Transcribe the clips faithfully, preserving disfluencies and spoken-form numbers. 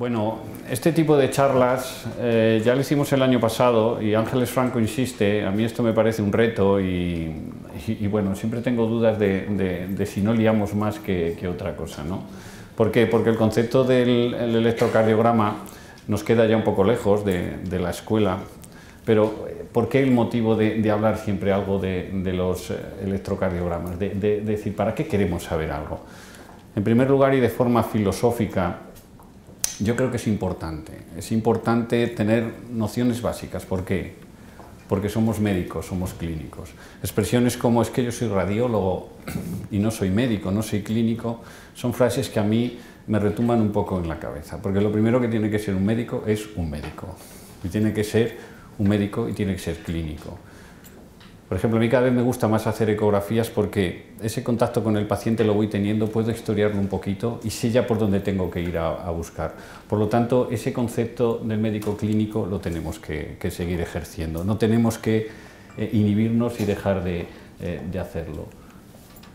Bueno, este tipo de charlas eh, ya lo hicimos el año pasado y Ángeles Franco insiste, a mí esto me parece un reto y, y, y bueno, siempre tengo dudas de, de, de si no liamos más que, que otra cosa, ¿no? ¿Por qué? Porque el concepto del el electrocardiograma nos queda ya un poco lejos de, de la escuela, pero ¿por qué el motivo de, de hablar siempre algo de, de los electrocardiogramas? De, de, de decir, ¿para qué queremos saber algo? En primer lugar y de forma filosófica, yo creo que es importante, es importante tener nociones básicas. ¿Por qué? Porque somos médicos, somos clínicos. Expresiones como, es que yo soy radiólogo y no soy médico, no soy clínico, son frases que a mí me retumban un poco en la cabeza, porque lo primero que tiene que ser un médico es un médico, y tiene que ser un médico y tiene que ser clínico. Por ejemplo, a mí cada vez me gusta más hacer ecografías porque ese contacto con el paciente lo voy teniendo, puedo historiarlo un poquito y sé ya por dónde tengo que ir a, a buscar. Por lo tanto, ese concepto del médico clínico lo tenemos que, que seguir ejerciendo. No tenemos que eh, inhibirnos y dejar de, eh, de hacerlo.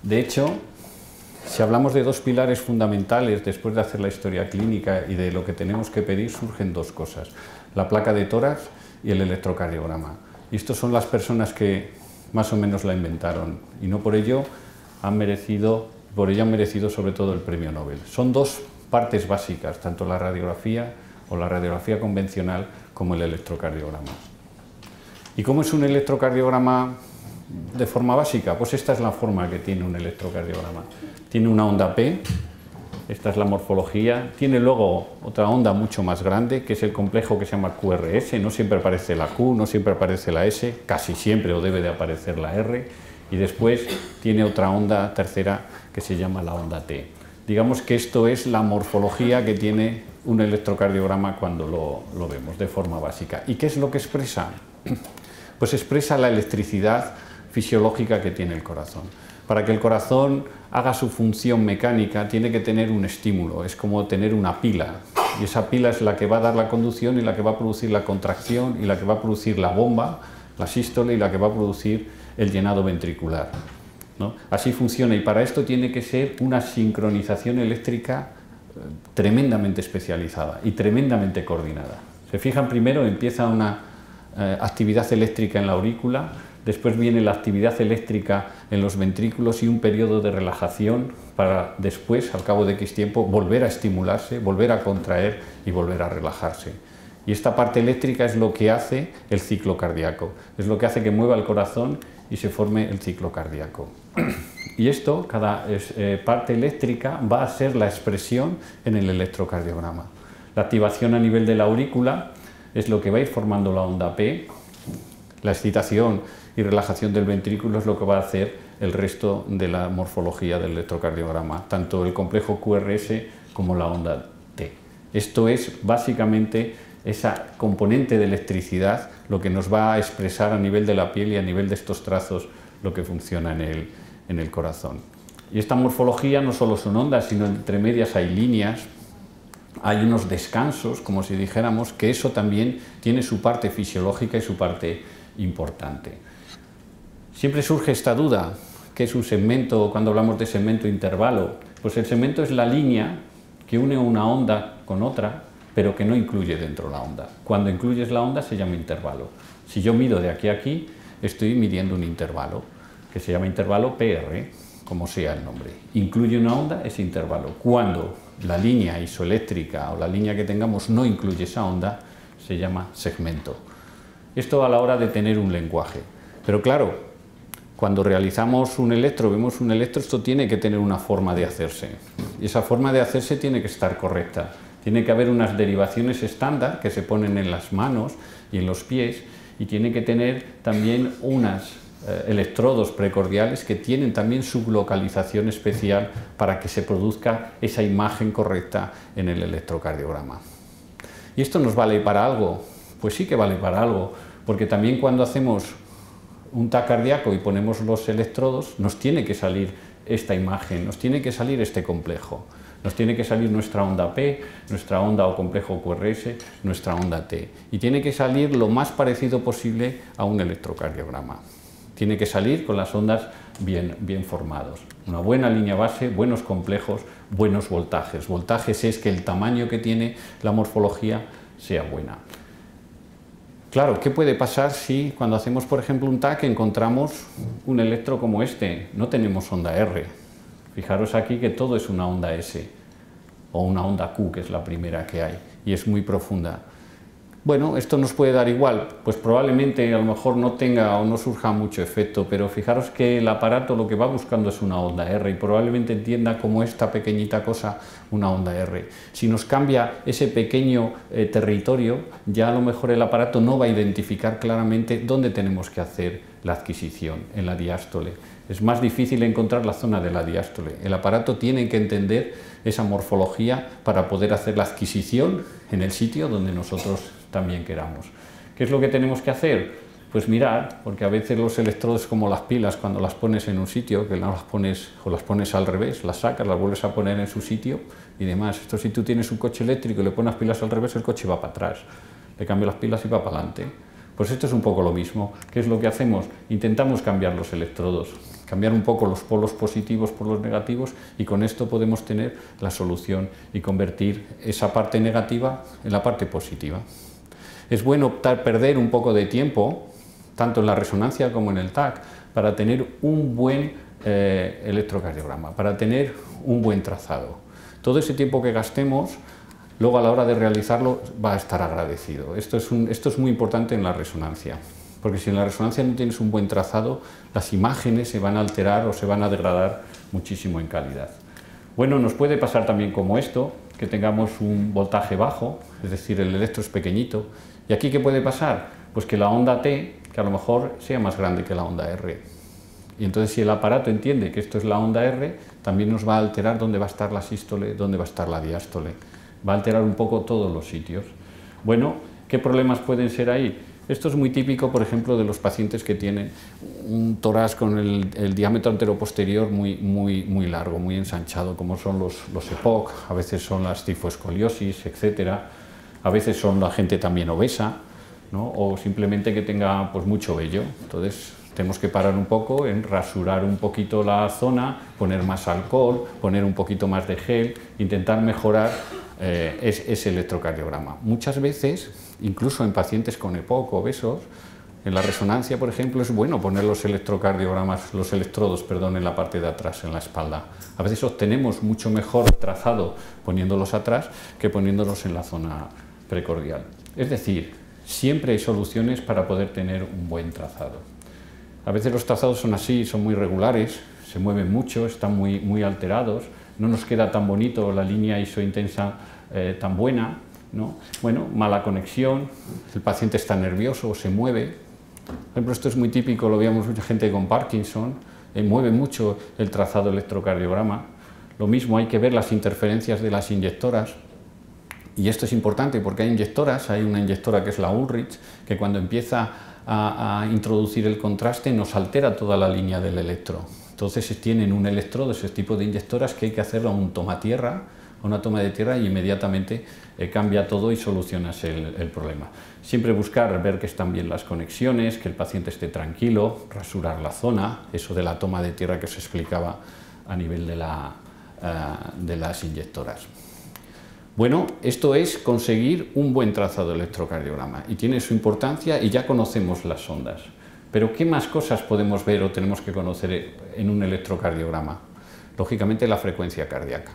De hecho, si hablamos de dos pilares fundamentales después de hacer la historia clínica y de lo que tenemos que pedir, surgen dos cosas. La placa de tórax y el electrocardiograma. Y estos son las personas que más o menos la inventaron y no por ello han merecido, por ello han merecido sobre todo el premio Nobel. Son dos partes básicas, tanto la radiografía o la radiografía convencional como el electrocardiograma. ¿Y cómo es un electrocardiograma de forma básica? Pues esta es la forma que tiene un electrocardiograma. Tiene una onda P, esta es la morfología, tiene luego otra onda mucho más grande que es el complejo que se llama Q R S, no siempre aparece la Q, no siempre aparece la S, casi siempre o debe de aparecer la R, y después tiene otra onda tercera que se llama la onda T. Digamos que esto es la morfología que tiene un electrocardiograma cuando lo, lo vemos de forma básica. ¿Y qué es lo que expresa? Pues expresa la electricidad fisiológica que tiene el corazón. Para que el corazón haga su función mecánica tiene que tener un estímulo, es como tener una pila, y esa pila es la que va a dar la conducción y la que va a producir la contracción y la que va a producir la bomba, la sístole, y la que va a producir el llenado ventricular, ¿no? Así funciona, y para esto tiene que ser una sincronización eléctrica tremendamente especializada y tremendamente coordinada. Se fijan, primero empieza una eh, actividad eléctrica en la aurícula, después viene la actividad eléctrica en los ventrículos y un periodo de relajación para después, al cabo de X tiempo, volver a estimularse, volver a contraer y volver a relajarse. Y esta parte eléctrica es lo que hace el ciclo cardíaco, es lo que hace que mueva el corazón y se forme el ciclo cardíaco. Y esto, cada eh, parte eléctrica, va a ser la expresión en el electrocardiograma. La activación a nivel de la aurícula es lo que va a ir formando la onda P, la excitación y relajación del ventrículo es lo que va a hacer el resto de la morfología del electrocardiograma, tanto el complejo Q R S como la onda T. Esto es básicamente esa componente de electricidad lo que nos va a expresar a nivel de la piel y a nivel de estos trazos lo que funciona en el, en el corazón. Y esta morfología no solo son ondas, sino entre medias hay líneas, hay unos descansos, como si dijéramos que eso también tiene su parte fisiológica y su parte importante. Siempre surge esta duda, ¿qué es un segmento? Cuando hablamos de segmento intervalo, pues el segmento es la línea que une una onda con otra, pero que no incluye dentro la onda. Cuando incluyes la onda se llama intervalo. Si yo mido de aquí a aquí, estoy midiendo un intervalo, que se llama intervalo P R, como sea el nombre. Incluye una onda, es intervalo. Cuando la línea isoeléctrica o la línea que tengamos no incluye esa onda, se llama segmento. Esto a la hora de tener un lenguaje. Pero claro, cuando realizamos un electro, vemos un electro, esto tiene que tener una forma de hacerse. Y esa forma de hacerse tiene que estar correcta. Tiene que haber unas derivaciones estándar que se ponen en las manos y en los pies, y tiene que tener también unos eh, electrodos precordiales que tienen también su localización especial para que se produzca esa imagen correcta en el electrocardiograma. ¿Y esto nos vale para algo? Pues sí que vale para algo, porque también cuando hacemos un T A C cardíaco y ponemos los electrodos, nos tiene que salir esta imagen, nos tiene que salir este complejo, nos tiene que salir nuestra onda P, nuestra onda o complejo Q R S, nuestra onda T, y tiene que salir lo más parecido posible a un electrocardiograma. Tiene que salir con las ondas bien, bien formados. Una buena línea base, buenos complejos, buenos voltajes. Voltajes es que el tamaño que tiene la morfología sea buena. Claro, ¿qué puede pasar si cuando hacemos, por ejemplo, un T A C encontramos un electro como este? No tenemos onda R. Fijaros aquí que todo es una onda S o una onda Q, que es la primera que hay, y es muy profunda. Bueno, esto nos puede dar igual, pues probablemente a lo mejor no tenga o no surja mucho efecto, pero fijaros que el aparato lo que va buscando es una onda R y probablemente entienda como esta pequeñita cosa una onda R. Si nos cambia ese pequeño eh, territorio, ya a lo mejor el aparato no va a identificar claramente dónde tenemos que hacer la adquisición, en la diástole. Es más difícil encontrar la zona de la diástole. El aparato tiene que entender esa morfología para poder hacer la adquisición en el sitio donde nosotros también queramos. ¿Qué es lo que tenemos que hacer? Pues mirar, porque a veces los electrodos, como las pilas, cuando las pones en un sitio, que no las pones o las pones al revés, las sacas, las vuelves a poner en su sitio y demás. Esto, si tú tienes un coche eléctrico y le pones las pilas al revés, el coche va para atrás. Le cambio las pilas y va para adelante. Pues esto es un poco lo mismo. ¿Qué es lo que hacemos? Intentamos cambiar los electrodos, cambiar un poco los polos positivos por los negativos, y con esto podemos tener la solución y convertir esa parte negativa en la parte positiva. Es bueno optar perder un poco de tiempo, tanto en la resonancia como en el T A C, para tener un buen eh, electrocardiograma, para tener un buen trazado. Todo ese tiempo que gastemos, luego a la hora de realizarlo va a estar agradecido. Esto es, un, esto es muy importante en la resonancia, porque si en la resonancia no tienes un buen trazado, las imágenes se van a alterar o se van a degradar muchísimo en calidad. Bueno, nos puede pasar también como esto, que tengamos un voltaje bajo, es decir, el electro es pequeñito. ¿Y aquí qué puede pasar? Pues que la onda T, que a lo mejor sea más grande que la onda R. Y entonces, si el aparato entiende que esto es la onda R, también nos va a alterar dónde va a estar la sístole, dónde va a estar la diástole. Va a alterar un poco todos los sitios. Bueno, ¿qué problemas pueden ser ahí? Esto es muy típico, por ejemplo, de los pacientes que tienen un tórax con el, el diámetro anteroposterior muy, muy, muy largo, muy ensanchado, como son los, los E P O C, a veces son las tifoescoliosis, etcétera. A veces son la gente también obesa, ¿no? O simplemente que tenga, pues, mucho vello. Entonces tenemos que parar un poco en rasurar un poquito la zona, poner más alcohol, poner un poquito más de gel, intentar mejorar Eh, es, es electrocardiograma. Muchas veces, incluso en pacientes con E P O C o obesos, en la resonancia, por ejemplo, es bueno poner los electrocardiogramas, los electrodos, perdón, en la parte de atrás, en la espalda. A veces obtenemos mucho mejor trazado poniéndolos atrás que poniéndolos en la zona precordial. Es decir, siempre hay soluciones para poder tener un buen trazado. A veces los trazados son así, son muy regulares, se mueven mucho, están muy, muy alterados. No nos queda tan bonito la línea isointensa eh, tan buena, ¿no? Bueno, mala conexión, el paciente está nervioso o se mueve. Por ejemplo, esto es muy típico, lo veíamos mucha gente con Parkinson, eh, mueve mucho el trazado electrocardiograma. Lo mismo, hay que ver las interferencias de las inyectoras. Y esto es importante porque hay inyectoras, hay una inyectora que es la Ulrich, que cuando empieza a, a introducir el contraste nos altera toda la línea del electro. Entonces tienen un electrodo, ese tipo de inyectoras, que hay que hacerlo a un toma tierra, a una toma de tierra, y inmediatamente eh, cambia todo y solucionas el, el problema. Siempre buscar, ver que están bien las conexiones, que el paciente esté tranquilo, rasurar la zona, eso de la toma de tierra que os explicaba a nivel de, la, uh, de las inyectoras. Bueno, esto es conseguir un buen trazado de electrocardiograma y tiene su importancia, y ya conocemos las ondas. Pero ¿qué más cosas podemos ver o tenemos que conocer en un electrocardiograma? Lógicamente, la frecuencia cardíaca.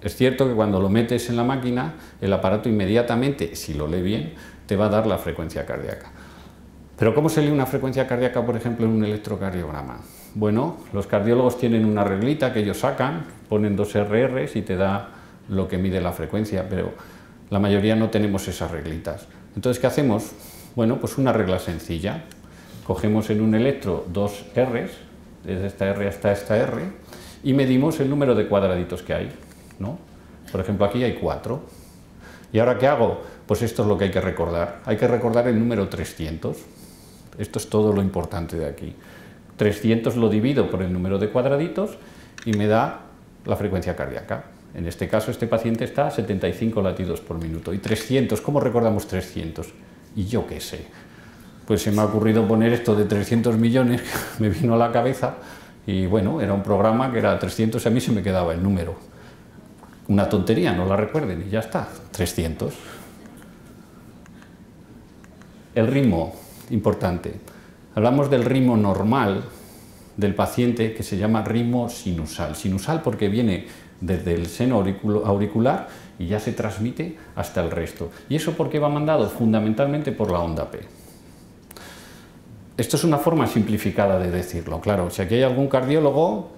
Es cierto que cuando lo metes en la máquina, el aparato inmediatamente, si lo lee bien, te va a dar la frecuencia cardíaca. Pero ¿cómo se lee una frecuencia cardíaca, por ejemplo, en un electrocardiograma? Bueno, los cardiólogos tienen una reglita que ellos sacan, ponen dos erres y te da lo que mide la frecuencia, pero la mayoría no tenemos esas reglitas. Entonces, ¿qué hacemos? Bueno, pues una regla sencilla. Cogemos en un electro dos R's, desde esta R hasta esta R, y medimos el número de cuadraditos que hay, ¿no? Por ejemplo, aquí hay cuatro. ¿Y ahora qué hago? Pues esto es lo que hay que recordar. Hay que recordar el número trescientos. Esto es todo lo importante de aquí. trescientos lo divido por el número de cuadraditos y me da la frecuencia cardíaca. En este caso, este paciente está a setenta y cinco latidos por minuto. ¿Y trescientos? ¿Cómo recordamos trescientos? Y yo qué sé. Pues se me ha ocurrido poner esto de trescientos millones, me vino a la cabeza, y bueno, era un programa que era trescientos, a mí se me quedaba el número. Una tontería, no la recuerden y ya está, trescientos. El ritmo, importante. Hablamos del ritmo normal del paciente, que se llama ritmo sinusal. Sinusal porque viene desde el seno auricular y ya se transmite hasta el resto. ¿Y eso por qué va mandado? Fundamentalmente por la onda P. Esto es una forma simplificada de decirlo. Claro, si aquí hay algún cardiólogo,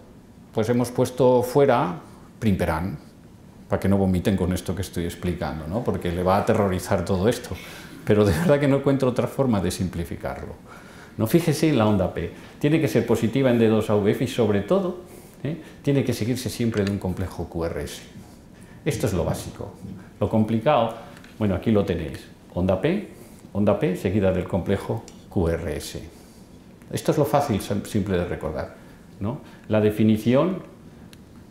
pues hemos puesto fuera Primperán, para que no vomiten con esto que estoy explicando, ¿no? Porque le va a aterrorizar todo esto. Pero de verdad que no encuentro otra forma de simplificarlo. No, fíjese en la onda P. Tiene que ser positiva en D dos a V F y sobre todo, ¿eh?, tiene que seguirse siempre de un complejo Q R S. Esto es lo básico. Lo complicado, bueno, aquí lo tenéis. Onda P, onda P seguida del complejo Q R S. Esto es lo fácil, simple de recordar, ¿no? La definición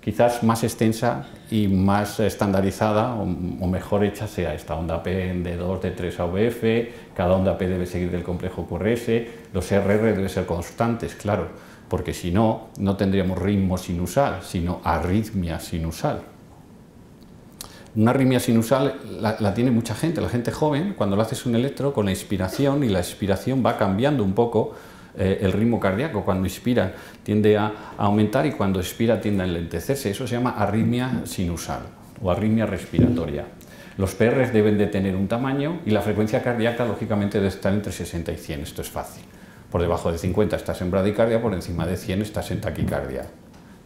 quizás más extensa y más estandarizada o, o mejor hecha sea esta: onda P en D dos, D tres a V F, cada onda P debe seguir del complejo Q R S, los R R deben ser constantes, claro, porque si no, no tendríamos ritmo sinusal, sino arritmia sinusal. Una arritmia sinusal la, la tiene mucha gente, la gente joven, cuando le haces un electro con la inspiración y la expiración va cambiando un poco el ritmo cardíaco. Cuando inspira tiende a aumentar y cuando expira tiende a enlentecerse. Eso se llama arritmia sinusal o arritmia respiratoria. Los P Rs deben de tener un tamaño y la frecuencia cardíaca lógicamente debe estar entre sesenta y cien, esto es fácil. Por debajo de cincuenta estás en bradicardia, por encima de cien estás en taquicardia.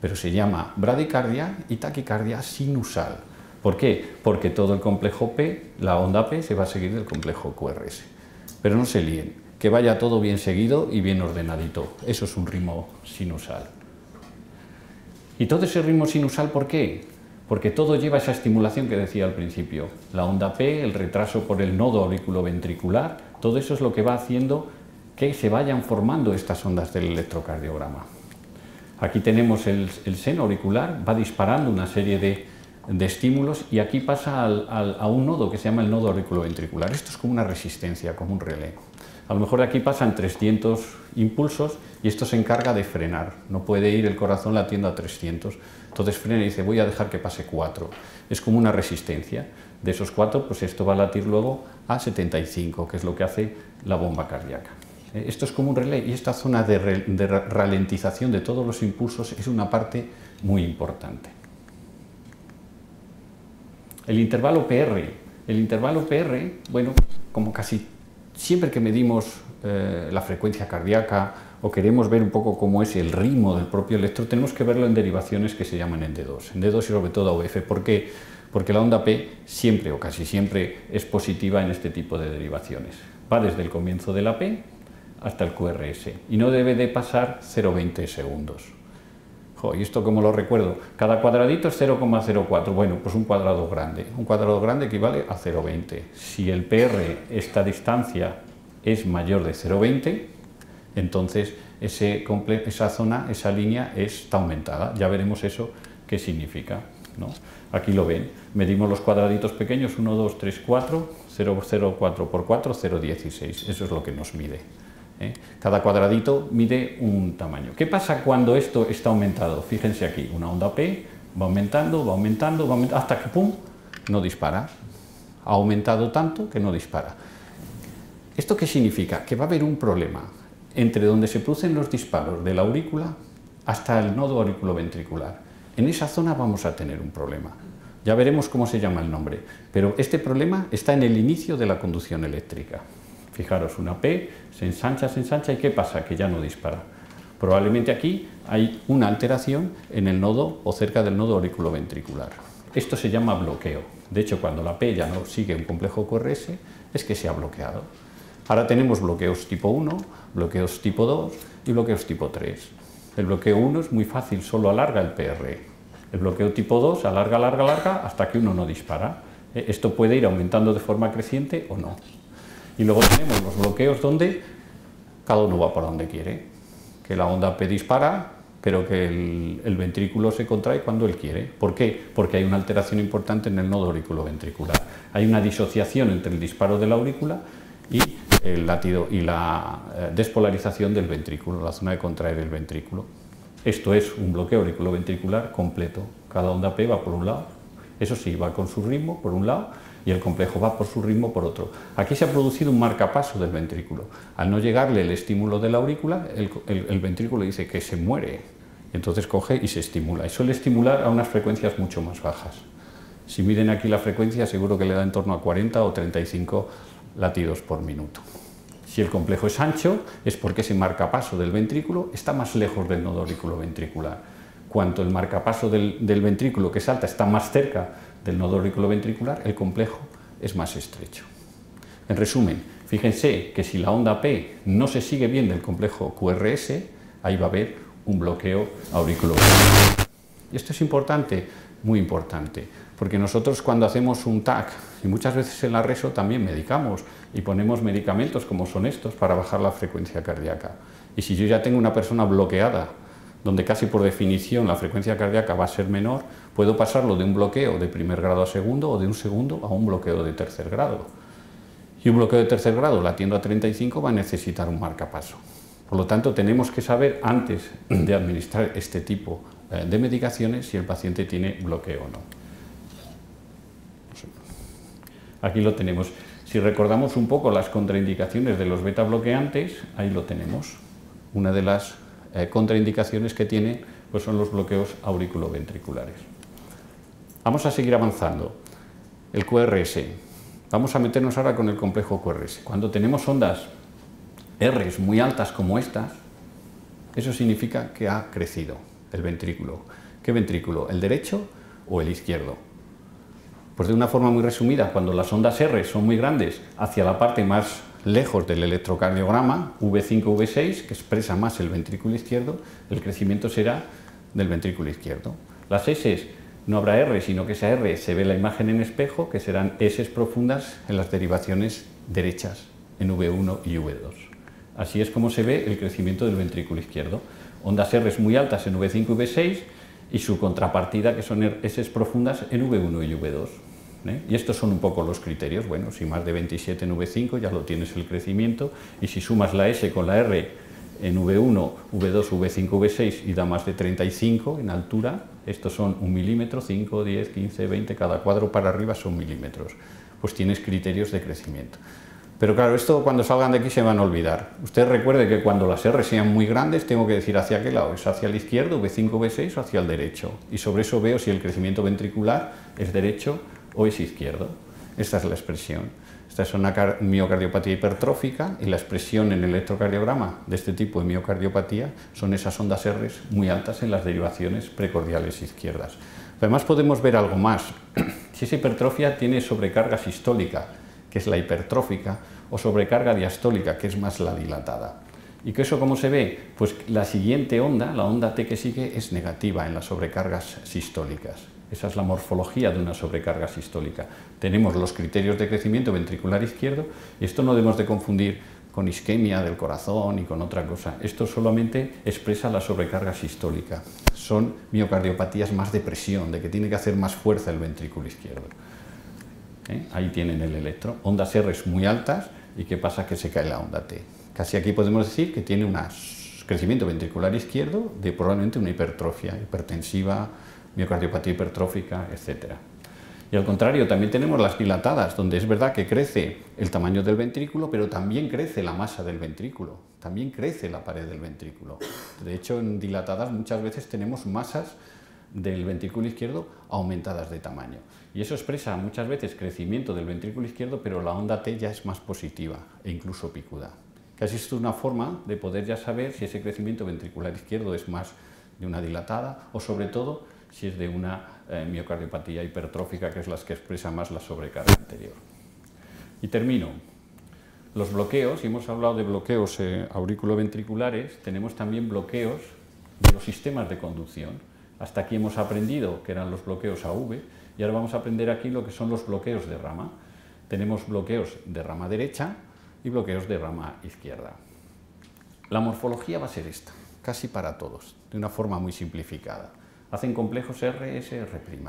Pero se llama bradicardia y taquicardia sinusal. ¿Por qué? Porque todo el complejo P, la onda P, se va a seguir del complejo Q R S. Pero no se líen, que vaya todo bien seguido y bien ordenadito. Eso es un ritmo sinusal. ¿Y todo ese ritmo sinusal por qué? Porque todo lleva esa estimulación que decía al principio. La onda P, el retraso por el nodo auriculoventricular, todo eso es lo que va haciendo que se vayan formando estas ondas del electrocardiograma. Aquí tenemos el, el seno auricular, va disparando una serie de, de estímulos y aquí pasa al, al, a un nodo que se llama el nodo auriculoventricular. Esto es como una resistencia, como un relé. A lo mejor de aquí pasan trescientos impulsos y esto se encarga de frenar. No puede ir el corazón latiendo a trescientos. Entonces frena y dice, voy a dejar que pase cuatro. Es como una resistencia. De esos cuatro, pues esto va a latir luego a setenta y cinco, que es lo que hace la bomba cardíaca. Esto es como un relé y esta zona de, re, de ralentización de todos los impulsos es una parte muy importante. El intervalo P R. El intervalo P R, bueno, como casi siempre que medimos eh, la frecuencia cardíaca o queremos ver un poco cómo es el ritmo del propio electro, tenemos que verlo en derivaciones que se llaman en D dos, en D dos y sobre todo A V F. ¿Por qué? Porque la onda P siempre o casi siempre es positiva en este tipo de derivaciones. Va desde el comienzo de la P hasta el Q R S y no debe de pasar cero coma veinte segundos. Jo, ¿y esto cómo lo recuerdo? Cada cuadradito es cero coma cero cuatro, bueno, pues un cuadrado grande. Un cuadrado grande equivale a cero coma veinte. Si el P R, esta distancia, es mayor de cero coma veinte, entonces ese comple esa zona, esa línea está aumentada. Ya veremos eso qué significa, ¿no? Aquí lo ven, medimos los cuadraditos pequeños, uno, dos, tres, cuatro, cero coma cero cuatro por cuatro, cero coma dieciséis, eso es lo que nos mide. ¿Eh? Cada cuadradito mide un tamaño. ¿Qué pasa cuando esto está aumentado? Fíjense aquí, una onda P va aumentando, va aumentando, va aumentando, hasta que pum, no dispara. Ha aumentado tanto que no dispara. ¿Esto qué significa? Que va a haber un problema entre donde se producen los disparos de la aurícula hasta el nodo auriculoventricular. En esa zona vamos a tener un problema. Ya veremos cómo se llama el nombre, pero este problema está en el inicio de la conducción eléctrica. Fijaros, una P se ensancha, se ensancha y ¿qué pasa? Que ya no dispara. Probablemente aquí hay una alteración en el nodo o cerca del nodo auriculoventricular. Esto se llama bloqueo. De hecho, cuando la P ya no sigue un complejo Q R S, es que se ha bloqueado. Ahora tenemos bloqueos tipo uno, bloqueos tipo dos y bloqueos tipo tres. El bloqueo uno es muy fácil, solo alarga el P R. El bloqueo tipo dos alarga, alarga, alarga hasta que uno no dispara. Esto puede ir aumentando de forma creciente o no. Y luego tenemos los bloqueos donde cada uno va para donde quiere, que la onda P dispara, pero que el, el ventrículo se contrae cuando él quiere. ¿Por qué? Porque hay una alteración importante en el nodo auriculoventricular. Hay una disociación entre el disparo de la aurícula y el latido y la eh, despolarización del ventrículo, la zona de contraer el ventrículo. Esto es un bloqueo auriculoventricular completo. Cada onda P va por un lado, eso sí, va con su ritmo por un lado y el complejo va por su ritmo por otro. Aquí se ha producido un marcapaso del ventrículo. Al no llegarle el estímulo de la aurícula, el, el, el ventrículo dice que se muere. Entonces coge y se estimula. Y suele estimular a unas frecuencias mucho más bajas. Si miden aquí la frecuencia, seguro que le da en torno a cuarenta o treinta y cinco latidos por minuto. Si el complejo es ancho, es porque ese marcapaso del ventrículo está más lejos del nodo auriculoventricular. Cuanto el marcapaso del, del ventrículo que salta está más cerca del nodo auriculoventricular, el complejo es más estrecho. En resumen, fíjense que si la onda P no se sigue bien del complejo Q R S, ahí va a haber un bloqueo auriculoventricular. Y esto es importante, muy importante, porque nosotros cuando hacemos un T A C, y muchas veces en la reso también medicamos y ponemos medicamentos como son estos para bajar la frecuencia cardíaca. Y si yo ya tengo una persona bloqueada, donde casi por definición la frecuencia cardíaca va a ser menor, puedo pasarlo de un bloqueo de primer grado a segundo o de un segundo a un bloqueo de tercer grado. Y un bloqueo de tercer grado latiendo a treinta y cinco va a necesitar un marcapaso. Por lo tanto, tenemos que saber antes de administrar este tipo de medicaciones si el paciente tiene bloqueo o no. Aquí lo tenemos. Si recordamos un poco las contraindicaciones de los beta bloqueantes, ahí lo tenemos. Una de las eh, contraindicaciones que tiene pues son los bloqueos auriculoventriculares. Vamos a seguir avanzando. El Q R S. Vamos a meternos ahora con el complejo Q R S. Cuando tenemos ondas R muy altas como estas, eso significa que ha crecido el ventrículo. ¿Qué ventrículo? ¿El derecho o el izquierdo? Pues de una forma muy resumida, cuando las ondas R son muy grandes hacia la parte más lejos del electrocardiograma, V cinco, V seis, que expresa más el ventrículo izquierdo, el crecimiento será del ventrículo izquierdo. Las S no habrá R, sino que esa R se ve la imagen en espejo, que serán S profundas en las derivaciones derechas, en V uno y V dos. Así es como se ve el crecimiento del ventrículo izquierdo. Ondas R muy altas en V cinco y V seis y su contrapartida, que son S profundas en V uno y V dos. ¿Eh? Y estos son un poco los criterios. Bueno, si más de veintisiete en V cinco ya lo tienes el crecimiento, y si sumas la S con la R en V uno, V dos, V cinco, V seis y da más de treinta y cinco en altura, estos son un milímetro, cinco, diez, quince, veinte, cada cuadro para arriba son milímetros, pues tienes criterios de crecimiento. Pero claro, esto cuando salgan de aquí se van a olvidar. Usted recuerde que cuando las R sean muy grandes tengo que decir hacia qué lado, es hacia el izquierdo, V cinco, V seis o hacia el derecho. Y sobre eso veo si el crecimiento ventricular es derecho o es izquierdo. Esta es la expresión. Esta es una miocardiopatía hipertrófica y la expresión en el electrocardiograma de este tipo de miocardiopatía son esas ondas R muy altas en las derivaciones precordiales izquierdas. Además podemos ver algo más. Si esa hipertrofia tiene sobrecarga sistólica, que es la hipertrófica, o sobrecarga diastólica, que es más la dilatada. ¿Y que eso cómo se ve? Pues la siguiente onda, la onda T que sigue, es negativa en las sobrecargas sistólicas. Esa es la morfología de una sobrecarga sistólica. Tenemos los criterios de crecimiento ventricular izquierdo, y esto no debemos de confundir con isquemia del corazón y con otra cosa. Esto solamente expresa la sobrecarga sistólica. Son miocardiopatías más de presión, de que tiene que hacer más fuerza el ventrículo izquierdo. ¿Eh? Ahí tienen el electro, ondas R muy altas y qué pasa, que se cae la onda T. Casi aquí podemos decir que tiene un crecimiento ventricular izquierdo de probablemente una hipertrofia, hipertensiva, miocardiopatía hipertrófica, etcétera. Y al contrario, también tenemos las dilatadas, donde es verdad que crece el tamaño del ventrículo, pero también crece la masa del ventrículo, también crece la pared del ventrículo. De hecho, en dilatadas muchas veces tenemos masas del ventrículo izquierdo aumentadas de tamaño. Y eso expresa muchas veces crecimiento del ventrículo izquierdo, pero la onda T ya es más positiva e incluso picuda. Casi es una forma de poder ya saber si ese crecimiento ventricular izquierdo es más de una dilatada o, sobre todo, si es de una eh, miocardiopatía hipertrófica, que es las que expresa más la sobrecarga anterior. Y termino. Los bloqueos, y hemos hablado de bloqueos eh, auriculoventriculares, tenemos también bloqueos de los sistemas de conducción. Hasta aquí hemos aprendido que eran los bloqueos A V, y ahora vamos a aprender aquí lo que son los bloqueos de rama. Tenemos bloqueos de rama derecha y bloqueos de rama izquierda. La morfología va a ser esta, casi para todos, de una forma muy simplificada. Hacen complejos R, S, R'.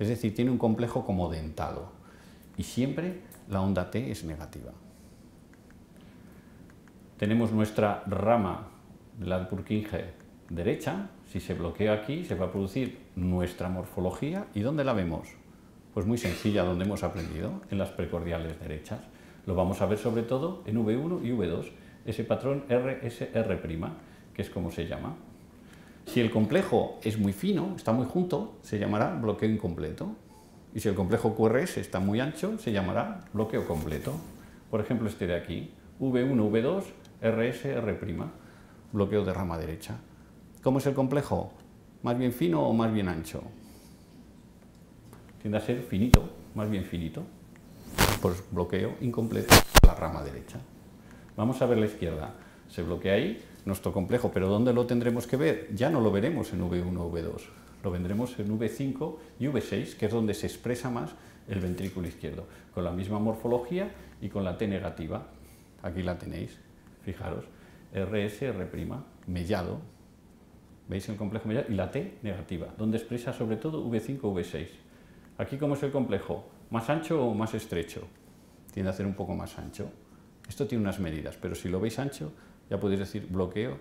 Es decir, tiene un complejo como dentado. Y siempre la onda T es negativa. Tenemos nuestra rama, la Purkinje, derecha, si se bloquea aquí, se va a producir nuestra morfología. ¿Y dónde la vemos? Pues muy sencilla, donde hemos aprendido, en las precordiales derechas. Lo vamos a ver sobre todo en V uno y V dos, ese patrón R S R', que es como se llama. Si el complejo es muy fino, está muy junto, se llamará bloqueo incompleto. Y si el complejo Q R S está muy ancho, se llamará bloqueo completo. Por ejemplo, este de aquí, V uno, V dos, R S R', bloqueo de rama derecha. ¿Cómo es el complejo? ¿Más bien fino o más bien ancho? Tiende a ser finito, más bien finito. Pues bloqueo incompleto de la rama derecha. Vamos a ver la izquierda. Se bloquea ahí nuestro complejo, pero ¿dónde lo tendremos que ver? Ya no lo veremos en V uno o V dos, lo vendremos en V cinco y V seis, que es donde se expresa más el ventrículo izquierdo, con la misma morfología y con la T negativa. Aquí la tenéis, fijaros, R S R', mellado, veis el complejo mellado, y la T negativa, donde expresa sobre todo V cinco, V seis. Aquí, ¿cómo es el complejo? ¿Más ancho o más estrecho? Tiende a ser un poco más ancho. Esto tiene unas medidas, pero si lo veis ancho, ya podéis decir bloqueo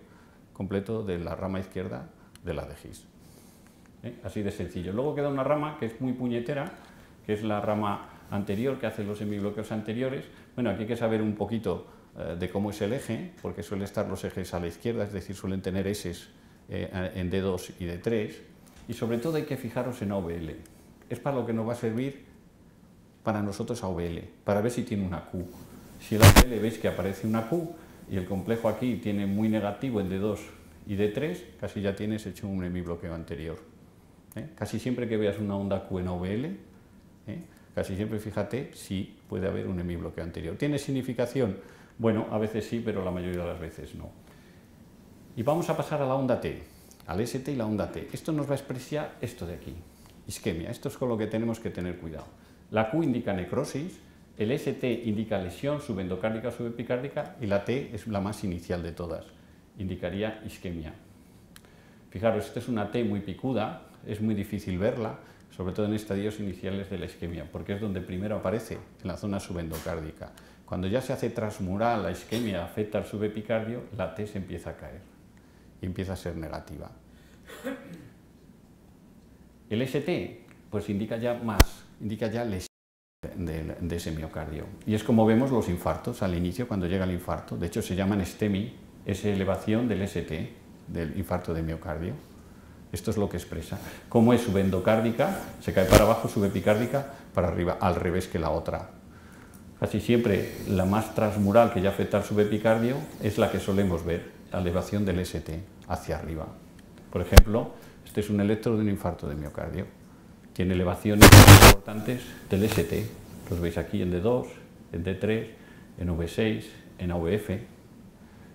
completo de la rama izquierda de la degis. ¿Eh? Así de sencillo. Luego queda una rama que es muy puñetera, que es la rama anterior, que hace los semibloqueos anteriores. Bueno, aquí hay que saber un poquito eh, de cómo es el eje, porque suelen estar los ejes a la izquierda, es decir, suelen tener eses eh, en D dos y D tres. Y sobre todo hay que fijaros en A V L. Es para lo que nos va a servir para nosotros A V L, para ver si tiene una Q. Si el A V L veis que aparece una Q, y el complejo aquí tiene muy negativo en D dos y D tres, casi ya tienes hecho un hemibloqueo anterior. ¿Eh? Casi siempre que veas una onda Q en A V L, ¿eh? casi siempre fíjate si puede haber un hemibloqueo anterior. ¿Tiene significación? Bueno, a veces sí, pero la mayoría de las veces no. Y vamos a pasar a la onda T, al S T y la onda T. Esto nos va a expresar esto de aquí, isquemia. Esto es con lo que tenemos que tener cuidado. La Q indica necrosis, el S T indica lesión subendocárdica o subepicárdica y la T es la más inicial de todas, indicaría isquemia. Fijaros, esta es una T muy picuda, es muy difícil verla, sobre todo en estadios iniciales de la isquemia, porque es donde primero aparece, en la zona subendocárdica. Cuando ya se hace transmural, la isquemia afecta al subepicardio, la T se empieza a caer y empieza a ser negativa. El S T, pues indica ya más, indica ya lesión De, de ese miocardio. Y es como vemos los infartos al inicio, cuando llega el infarto. De hecho, se llaman STEMI, es elevación del S T, del infarto de miocardio. Esto es lo que expresa. Como es subendocárdica, se cae para abajo, subepicárdica para arriba, al revés que la otra. Casi siempre la más transmural que ya afecta al subepicardio es la que solemos ver, la elevación del S T hacia arriba. Por ejemplo, este es un electro de un infarto de miocardio. Tiene elevaciones importantes del S T, los veis aquí en D dos, en D tres, en V seis, en A V F.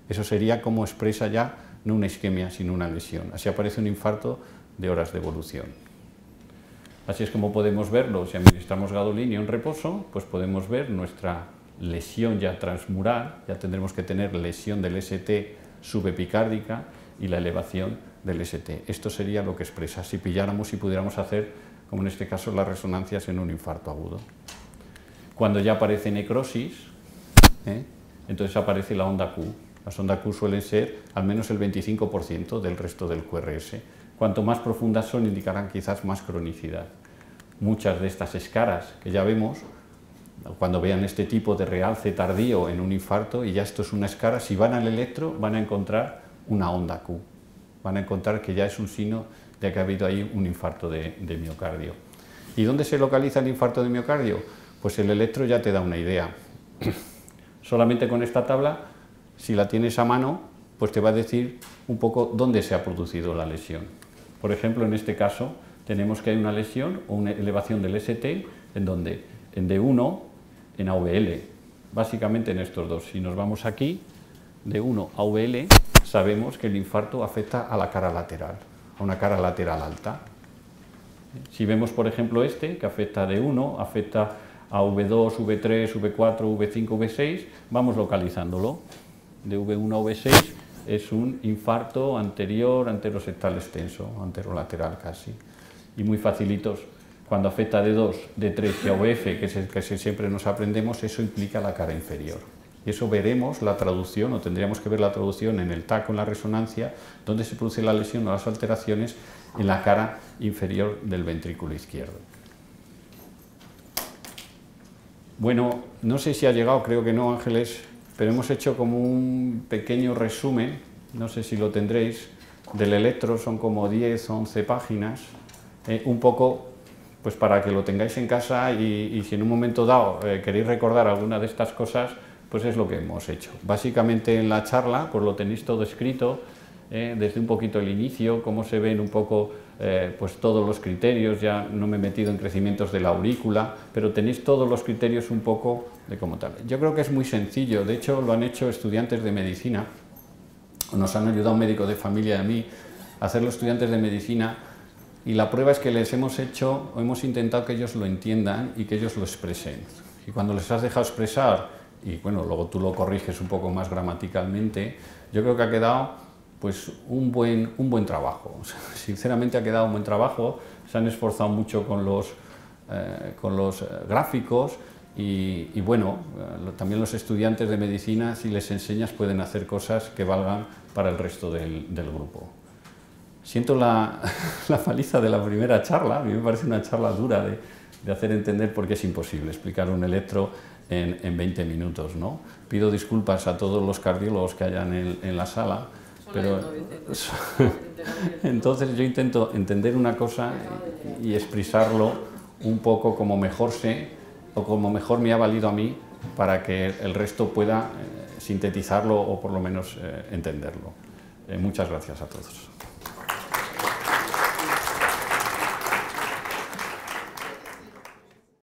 Eso sería como expresa ya no una isquemia, sino una lesión. Así aparece un infarto de horas de evolución. Así es como podemos verlo. Si administramos gadolinio en reposo, pues podemos ver nuestra lesión ya transmural, ya tendremos que tener lesión del S T subepicárdica y la elevación del S T. Esto sería lo que expresa si pilláramos y pudiéramos hacer, como en este caso, las resonancias en un infarto agudo. Cuando ya aparece necrosis, ¿eh? entonces aparece la onda Q. Las ondas Q suelen ser al menos el veinticinco por ciento del resto del Q R S. Cuanto más profundas son, indicarán quizás más cronicidad. Muchas de estas escaras que ya vemos, cuando vean este tipo de realce tardío en un infarto, y ya esto es una escara, si van al electro van a encontrar una onda Q. Van a encontrar que ya es un signo ya que ha habido ahí un infarto de, de miocardio. ¿Y dónde se localiza el infarto de miocardio? Pues el electro ya te da una idea. Solamente con esta tabla, si la tienes a mano, pues te va a decir un poco dónde se ha producido la lesión. Por ejemplo, en este caso, tenemos que hay una lesión o una elevación del S T, ¿en dónde? En D uno, en A V L, básicamente en estos dos. Si nos vamos aquí, D uno a A V L, sabemos que el infarto afecta a la cara lateral, a una cara lateral alta. Si vemos, por ejemplo, este, que afecta a D uno, afecta a V dos, V tres, V cuatro, V cinco, V seis, vamos localizándolo. De V uno a V seis es un infarto anterior, anterosectal extenso, anterolateral casi. Y muy facilitos. Cuando afecta a D dos, D tres y A V F, que es el que siempre nos aprendemos, eso implica la cara inferior. Y eso veremos la traducción, o tendríamos que ver la traducción en el taco, en la resonancia, donde se produce la lesión o las alteraciones en la cara inferior del ventrículo izquierdo. Bueno, no sé si ha llegado, creo que no, Ángeles, pero hemos hecho como un pequeño resumen, no sé si lo tendréis, del electro, son como diez, once páginas, eh, un poco pues para que lo tengáis en casa y, y si en un momento dado eh, queréis recordar alguna de estas cosas, pues es lo que hemos hecho. Básicamente en la charla pues lo tenéis todo escrito, eh, desde un poquito el inicio, cómo se ven un poco eh, pues todos los criterios, ya no me he metido en crecimientos de la aurícula, pero tenéis todos los criterios un poco de cómo tal. Yo creo que es muy sencillo, de hecho lo han hecho estudiantes de medicina, nos han ayudado un médico de familia y a mí a hacer los estudiantes de medicina, y la prueba es que les hemos hecho, o hemos intentado que ellos lo entiendan y que ellos lo expresen. Y cuando les has dejado expresar, y bueno, luego tú lo corriges un poco más gramaticalmente, yo creo que ha quedado pues un buen, un buen trabajo, o sea, sinceramente ha quedado un buen trabajo, se han esforzado mucho con los, eh, con los gráficos y, y bueno, eh, también los estudiantes de medicina, si les enseñas, pueden hacer cosas que valgan para el resto del, del grupo. Siento la, la paliza de la primera charla, a mí me parece una charla dura de, de hacer entender porque es imposible explicar un electro En, en veinte minutos, ¿no? Pido disculpas a todos los cardiólogos que hayan en, en la sala, solo pero yo entonces yo intento entender una cosa y expresarlo un poco como mejor sé o como mejor me ha valido a mí para que el resto pueda eh, sintetizarlo o por lo menos eh, entenderlo. Eh, muchas gracias a todos.